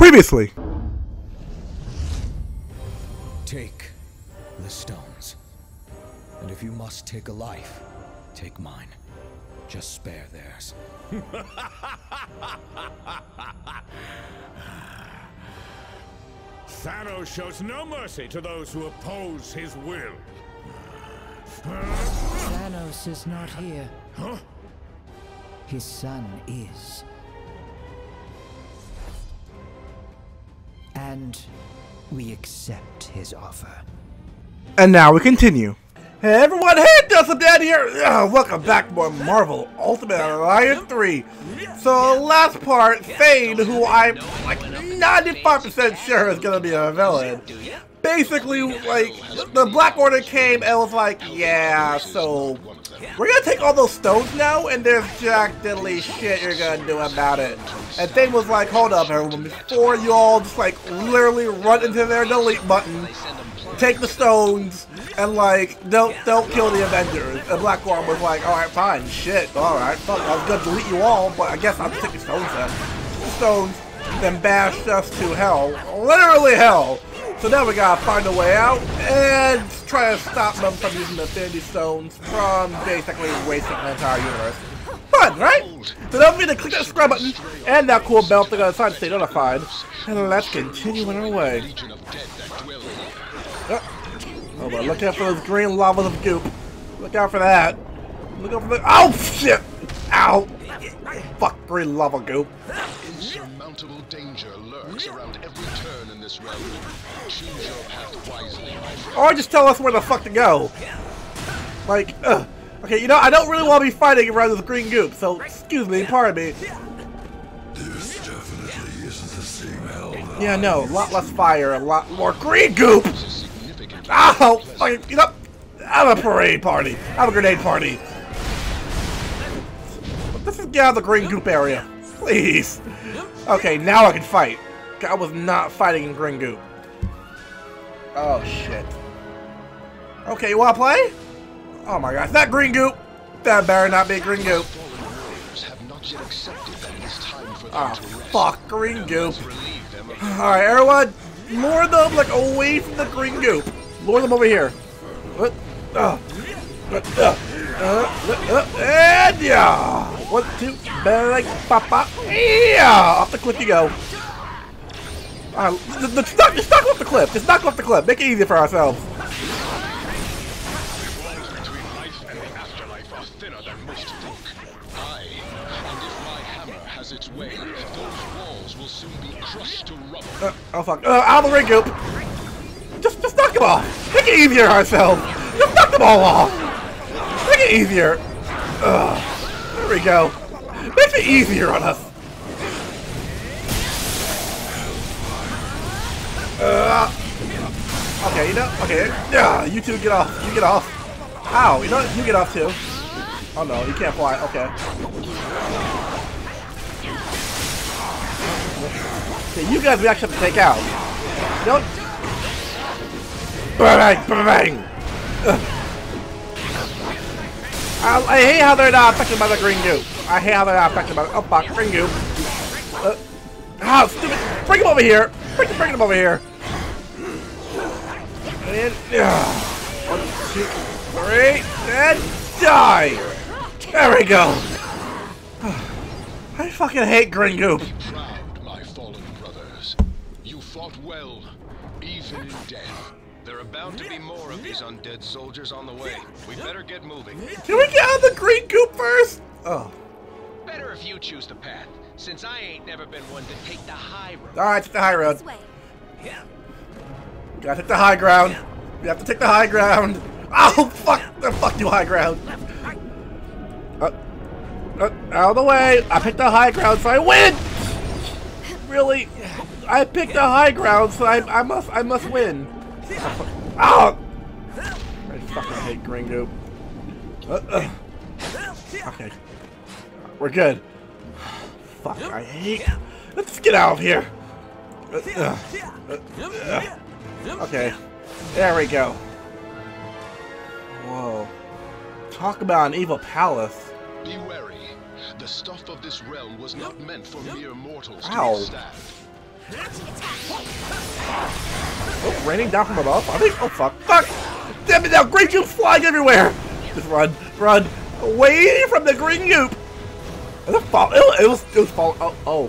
previously. Take the stones. And if you must take a life, take mine. Just spare theirs. Thanos shows no mercy to those who oppose his will. Thanos is not here. Huh? His son is. And we accept his offer. And now we continue. Hey everyone, hey, Dustin Dad here! Welcome back to Marvel Ultimate Alliance 3. So last part, Thane, who I'm like 95% sure is gonna be a villain. Basically, like, the Black Order came and was like, yeah, so we're gonna take all those stones now, and there's jack diddly shit you're gonna do about it. And Thane was like, hold up everyone, before you all just like literally run into their delete button, take the stones, and like, don't kill the Avengers. And Black Order was like, alright, fine, shit, alright, fuck, I was gonna delete you all, but I guess I'll take the stones then. Stones, then bashed us to hell. Literally hell! So now we gotta find a way out, and try to stop them from using the Infinity stones from basically wasting the entire universe. Fun, right? So don't forget to click that subscribe button, and that cool bell thing on the side to stay notified. And let's continue on our way. Oh, but look out for those green lavas of goop. Look out for that. Look out for the— oh, shit! Ow! Fuck green lava goop. Insurmountable danger lurks around every turn in this realm. Choose your path wisely. Or just tell us where the fuck to go. Like, ugh. Okay, you know, I don't really want to be fighting around this green goop, so excuse me, pardon me. This definitely isn't the same hell that yeah, no, a lot less fire, a lot more green goop! Ow! Fucking, you know, I'm a parade party. I'm a grenade party. This is get out of the green goop area. Please. Okay, now I can fight. I was not fighting in green goop. Oh, shit. Okay, you wanna play? Oh my god, that green goop! That better not be green goop. Ah, oh, fuck, green goop. Alright, everyone, lure them, like, away from the green goop. Lure them over here. And yeah! 1, 2, bang, pop, pop. Yeah! Off the cliff you go. Just knock off the cliff. Just knock off the cliff. Make it easier for ourselves. Oh fuck. Out of the ring goop. Just knock them off. Make it easier for ourselves. Just knock them all off. Make it easier. There we go. Makes it easier on us. Okay, you know, okay. You two get off. You get off. Ow, you know what? You get off too. Oh no, you can't fly. Okay. Okay, you guys we actually have to take out. Don't. Bang! Bang! I hate how they're not affected by the green goop. I hate how they're not affected by the— oh fuck, green goop. Ah, stupid! Bring him over here! Bring him over here! And, 1, 2, 3, and die! There we go! I fucking hate green goop. Be proud, my fallen brothers. You fought well, even in death. There are bound to be more of these undead soldiers on the way. We better get moving. Can we get out of the green goop first? Oh. Better if you choose the path, since I ain't never been one to take the high road. Alright, take the high road. Yeah. Gotta take the high ground. We have to take the high ground. Oh, fuck! Oh, fuck you, high ground. Out of the way. I picked the high ground, so I win! Really? I picked the high ground, so I must win. Oh! I fucking hate green goop. Okay. We're good. Fuck, I hate... Let's get out of here. Okay. There we go. Whoa. Talk about an evil palace. Be wary. The stuff of this realm was not meant for mere mortals to stand. Oh, raining down from above? I think. Oh, fuck. Fuck! Damn it now! Green goop flying everywhere! Just run. Run. Away from the green goop! It was fall. It was fall. Oh, oh.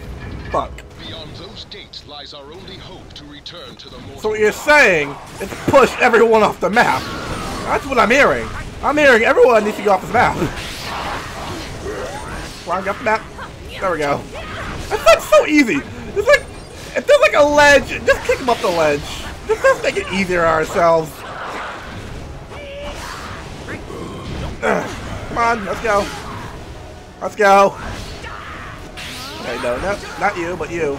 Fuck. Beyond those gates lies our only hope to return to the mortal. So what you're saying is push everyone off the map. That's what I'm hearing. I'm hearing everyone needs to go off the map. Flying off the map. There we go. That's so easy. It's like, if there's like a ledge, just kick them up the ledge. Just let's make it easier on ourselves. Come on, let's go. Let's go. Okay, no, not you, but you.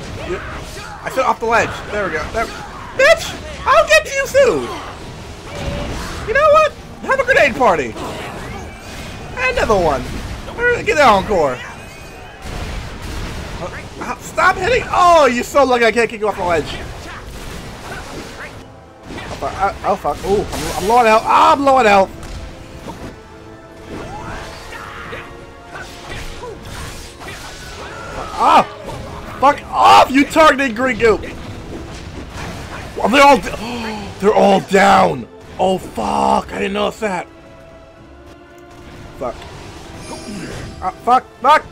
I said off the ledge. There we go. There. Bitch, I'll get you soon. You know what? Have a grenade party. Another one. Get that encore. Stop hitting! Oh, you're so lucky I can't kick you off the ledge. Oh fuck! Oh, fuck. Ooh, I'm low on health. Ah, I'm low on health. Ah! Fuck off! You targeted green goop. Well, they're all they're all down. Oh fuck! I didn't notice that. Fuck! Ah, fuck! Fuck!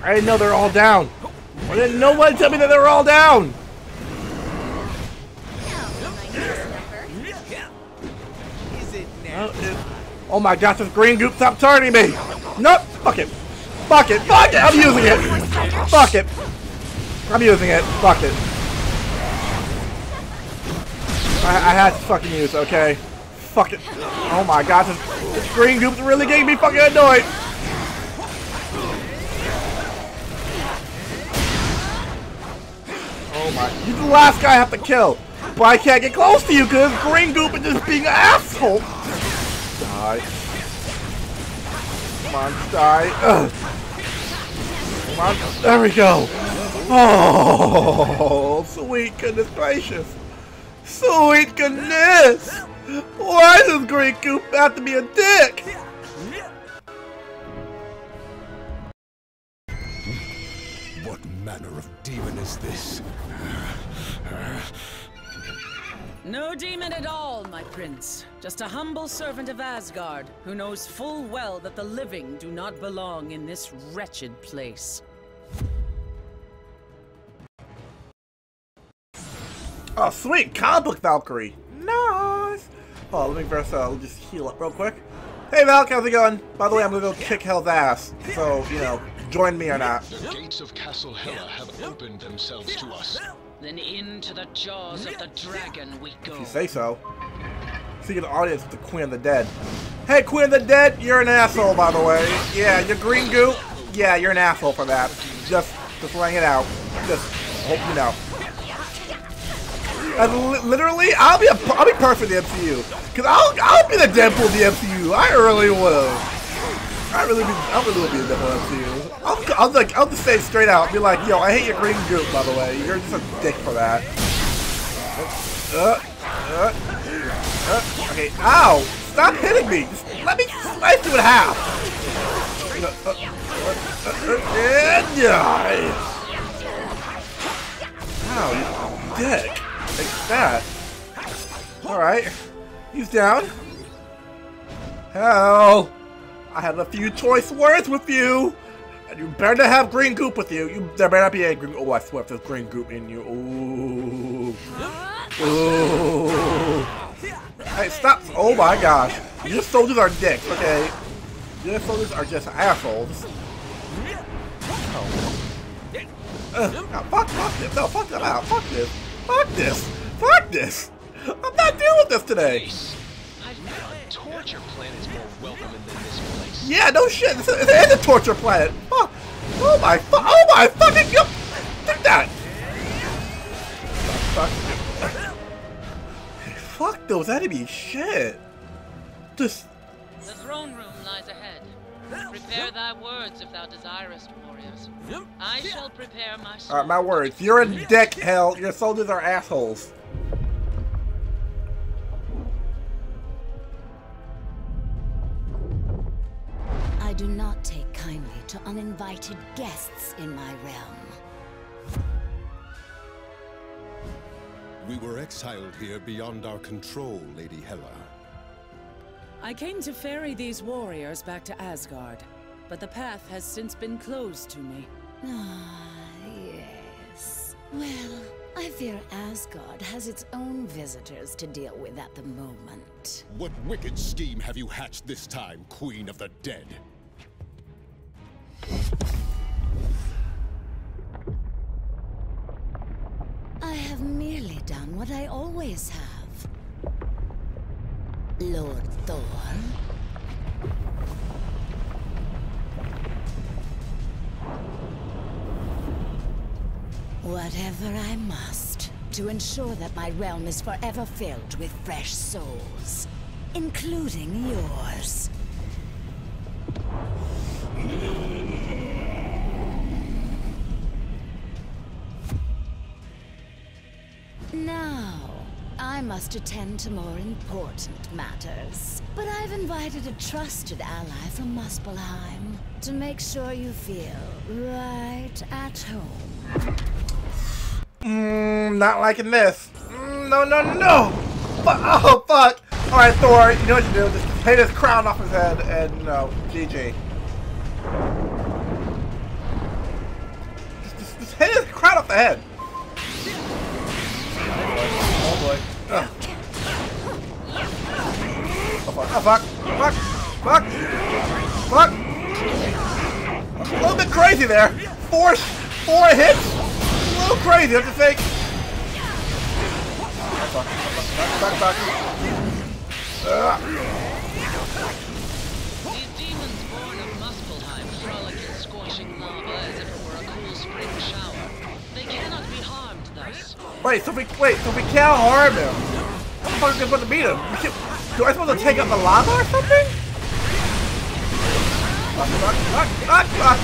I didn't know they're all down. Why didn't no one tell me that they were all down? Oh my gosh, this green goop stopped targeting me. Nope. Fuck it. Fuck it. Fuck it. I'm using it. Fuck it. I'm using it. Fuck it. I had to fucking use, okay? Fuck it. Oh my gosh, this green goop really getting me fucking annoyed. You're the last guy I have to kill, but I can't get close to you because green goop is just being an asshole. Die. Come on, die. Ugh. Come on, there we go. Oh, sweet goodness gracious. Sweet goodness. Why does green goop have to be a dick? What manner of demon is this? No demon at all, my prince. Just a humble servant of Asgard, who knows full well that the living do not belong in this wretched place. Oh, sweet! Comic book Valkyrie! Nice! Oh, let me first just heal up real quick. Hey, Valk, how's it going? By the way, I'm gonna go kick Hela's ass, so, you know, join me or not. The gates of Castle Hela have opened themselves to us. Then into the jaws of the dragon we go. If you say so. Seeking an audience with the Queen of the Dead. Hey, Queen of the Dead, you're an asshole, by the way. Yeah, you're green goop. Yeah, you're an asshole for that. Just laying it out. Just hope you know. Literally, I'll be perfect for the MCU, cause I'll be the Deadpool of the MCU. I really will. I really would be the Deadpool of the MCU. I'll just say straight out, be like, yo, I hate your green goop. By the way, you're just a dick for that. Okay, ow! Stop hitting me. Just let me slice you in half. And die. Ow, you dick. Like that. Alright. He's down. Hell. I had a few choice words with you. And you better not have green goop with you. There better not be a green goop. Oh, I swear if there's green goop in you. Ooh. Ooh. Hey, stop. Oh my gosh. Your soldiers are dicks, okay? Your soldiers are just assholes. Oh. No, fuck this. No, fuck them out. Fuck this. Fuck this! Fuck this! I'm not dealing with this today! A torture planet is more welcoming than this place. Yeah, no shit! It is a torture planet! Fuck! Oh my fuck! Oh my fucking god! Take that! Fuck, fuck. Fuck those enemy shit! Just... The throne room lies ahead. Prepare thy words if thou desirest, warriors. I shall prepare my sword. Alright, my words. You're a dick, Hell. Your soldiers are assholes. I do not take take kindly to uninvited guests in my realm. We were exiled here beyond our control, Lady Hela. I came to ferry these warriors back to Asgard, but the path has since been closed to me. Yes. Well, I fear Asgard has its own visitors to deal with at the moment. What wicked scheme have you hatched this time, Queen of the Dead? I have merely done what I always have. Lord Thor. Whatever I must, to ensure that my realm is forever filled with fresh souls, including yours. Now, I must attend to more important matters, but I've invited a trusted ally from Muspelheim to make sure you feel right at home. Not liking this. No. Oh, fuck. All right, Thor, you know what to do. Just take this crown off his head and, GG. Just take this crown off the head. Oh, boy. Ugh. Oh, fuck. Oh, fuck. Fuck. Fuck. Fuck. A little bit crazy there. Four hits. A little crazy, don't you think? Back. The demons born of Muspelheim frolic in scorching lava as if it were a cool spring shower. They cannot be harmed thus. Wait, so we can't harm him. How the fuck is it supposed to beat him? Do I supposed to take out the lava or something? Fuck.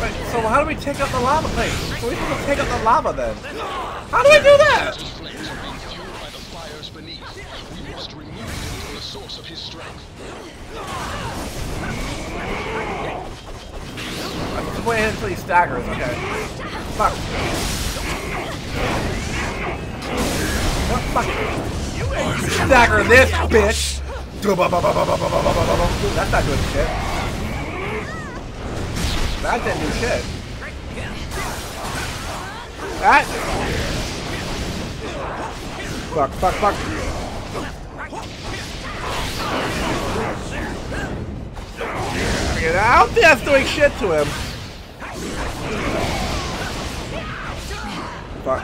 Wait, so how do we take out the lava plate? So we can take out the lava then. How do we do that? I can just wait until he staggers, okay. Fuck. What fuck? Stagger this, bitch! Dude, that's not good shit. That didn't do shit. That? Fuck. I don't think that's doing shit to him. Fuck.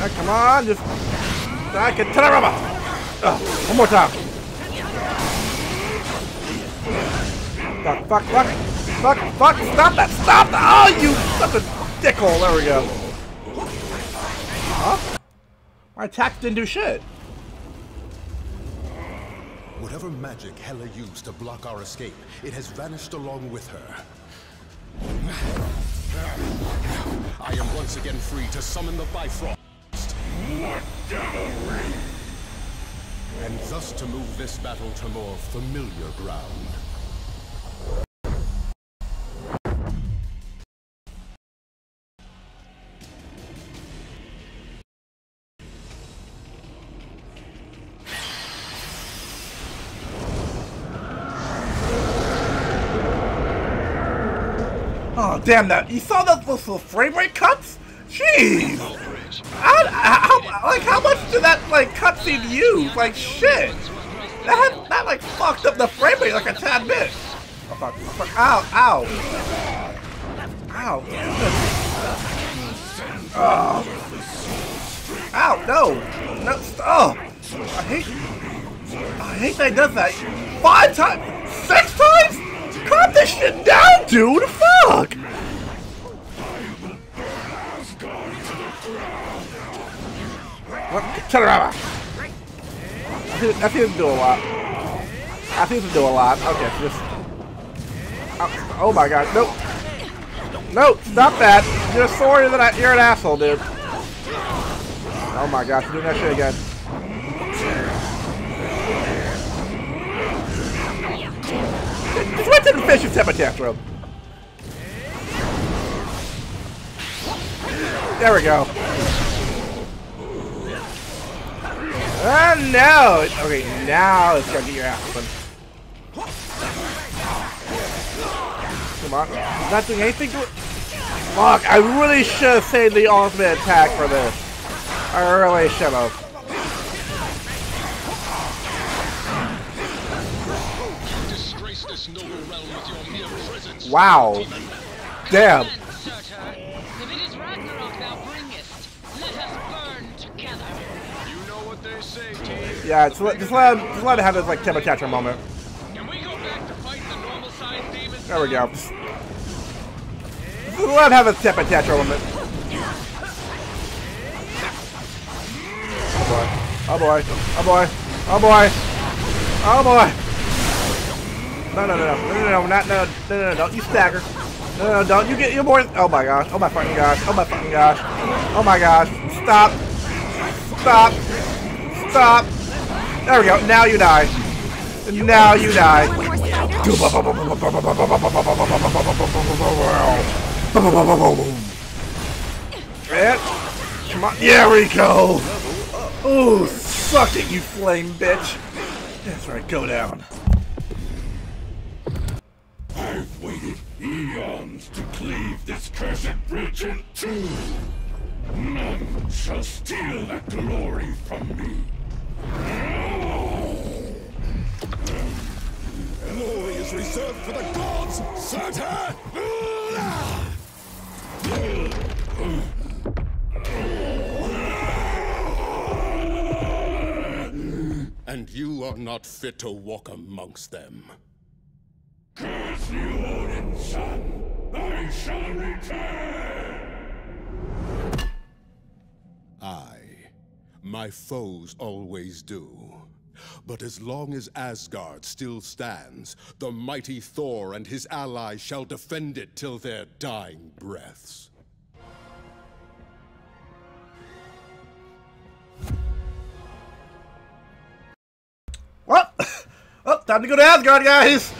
Right, come on, just... I can turn around. One more time. Fuck, stop that, oh, you fucking dickhole, there we go. Huh? My attack didn't do shit. Whatever magic Hela used to block our escape, it has vanished along with her. I am once again free to summon the Bifrost. What devilry! And thus to move this battle to more familiar ground. Damn that! You saw those little frame rate cuts? Jeez! How much did that cutscene use? Like shit! That fucked up the frame rate like a tad bit. Oh, fuck! Ow! Oh! Ow! No! Oh! I hate that he does that. 5 times, 6 times. Cut this shit down, dude! Fuck! Turn around! I think it's do a lot. Okay, just... Oh my god, nope! Nope, stop that! You're sorry that you're an asshole, dude. Oh my gosh, you're doing that shit again. bet you've had my tantrum. There we go. Oh no! Okay, now it's gonna get your ass open. Come on. It's not doing anything to it. Fuck, I really should have saved the ultimate attack for this. I really should have. Wow. Damn. If it is Ragnarok thou bringest, let us burn together. You know what they say, team. Yeah, just let him have this like Tempo Catcher moment. Can we go back to fight the normal size demons? There we go. Just let him have a Tempo Catcher moment. Oh boy. Oh boy. Oh boy. Oh boy. Oh boy. Oh boy. No, don't you stagger. No, don't you get your boys. Oh my gosh, oh my fucking gosh, oh my fucking gosh. Oh my gosh, stop. Stop. Stop. There we go, now you die. Now you die. Come on, yeah, we go. Ooh, suck it, you flame bitch. That's right, go down. I've waited eons to cleave this cursed bridge in two. None shall steal that glory from me. Glory is reserved for the gods, Satan! And you are not fit to walk amongst them. Curse you, Odin, son! I shall return! Aye. My foes always do. But as long as Asgard still stands, the mighty Thor and his allies shall defend it till their dying breaths. What? Oh, time to go to Asgard, guys!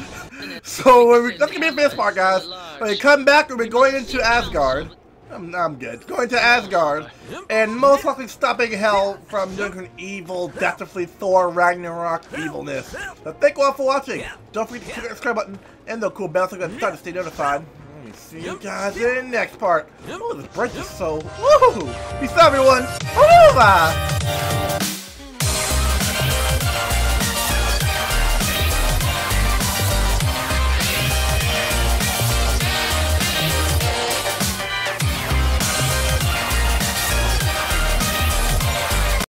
So that's gonna be a fist part, guys. When we come back, we'll be going into Asgard. I'm good. Going to Asgard, and most likely stopping Hela from doing an evil, deathly Thor Ragnarok evilness. So thank you all for watching. Don't forget to click the subscribe button and the cool bell so you can start to stay notified. And see you guys in the next part. Oh, this bridge is so woohoo! Peace out, everyone. Bye.